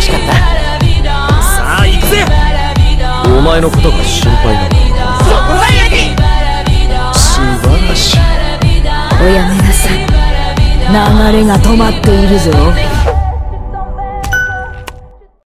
味しかった。さあ行くぜ。お前のことが心配なの。そこはやに素晴らしい。おやめなさい。流れが止まっているぞ。